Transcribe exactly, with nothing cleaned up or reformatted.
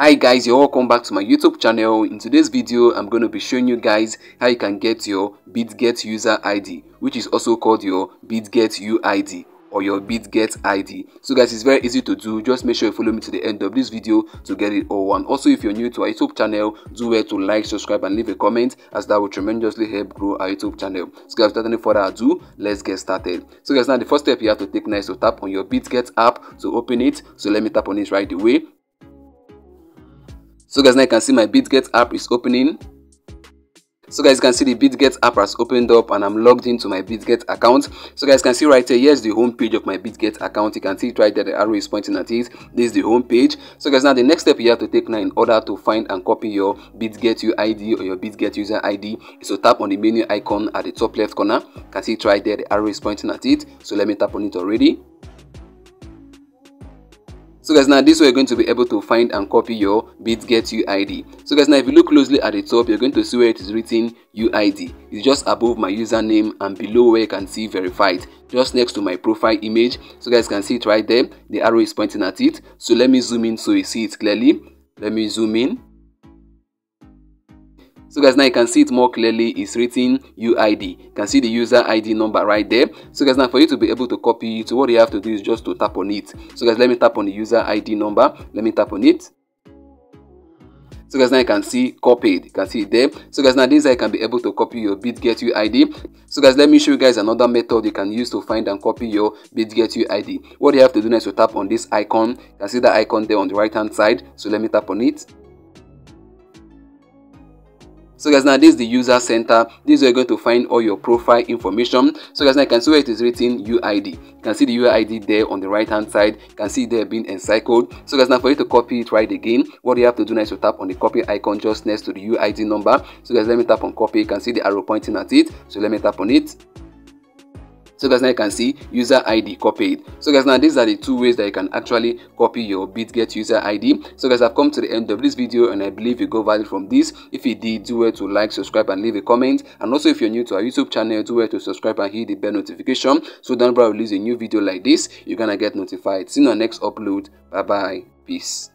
Hi guys, you're welcome back to my YouTube channel. In today's video, I'm going to be showing you guys how you can get your Bitget user I D, which is also called your Bitget U I D or your Bitget I D. So guys, it's very easy to do. Just make sure you follow me to the end of this video to get it all. And also, if you're new to our YouTube channel, do well to like, subscribe and leave a comment, as that will tremendously help grow our YouTube channel. So guys, without any further ado, let's get started. So guys, now the first step you have to take now is to tap on your Bitget app to open it. So let me tap on it right away. So guys, now you can see my Bitget app is opening. So guys, you can see the Bitget app has opened up and I'm logged into my Bitget account. So guys, you can see right here, here's the home page of my Bitget account. You can see it right there, the arrow is pointing at it. This is the home page. So guys, now the next step you have to take now in order to find and copy your Bitget U I D or your Bitget user I D is to tap on the menu icon at the top left corner. You can see it right there, the arrow is pointing at it. So let me tap on it already. So guys, now this way you're going to be able to find and copy your Bitget U I D. So guys, now if you look closely at the top, you're going to see where it is written U I D. It's just above my username and below where you can see verified, just next to my profile image. So guys, you can see it right there. The arrow is pointing at it. So let me zoom in so you see it clearly. Let me zoom in. So guys, now you can see it more clearly, it's written U I D. You can see the user I D number right there. So guys, now for you to be able to copy it, what you have to do is just to tap on it. So guys, let me tap on the user I D number. Let me tap on it. So guys, now you can see copied. You can see it there. So guys, now this I can be able to copy your Bitget U I D. So guys, let me show you guys another method you can use to find and copy your Bitget U I D. What you have to do now is to tap on this icon. You can see the icon there on the right hand side. So let me tap on it. So guys, now this is the user center. This is where you're going to find all your profile information. So guys, now you can see where it is written U I D. You can see the U I D there on the right hand side. You can see there being encircled. So guys, now for you to copy it right again, what you have to do now is to tap on the copy icon just next to the U I D number. So guys, let me tap on copy. You can see the arrow pointing at it. So let me tap on it. So guys, now you can see user I D copied. So guys, now these are the two ways that you can actually copy your Bitget user I D. So guys, I've come to the end of this video and I believe you got value from this. If you did, do well to like, subscribe and leave a comment. And also if you're new to our YouTube channel, do well to subscribe and hit the bell notification. So whenever I release a new video like this, you're gonna get notified. See you in our next upload. Bye bye. Peace.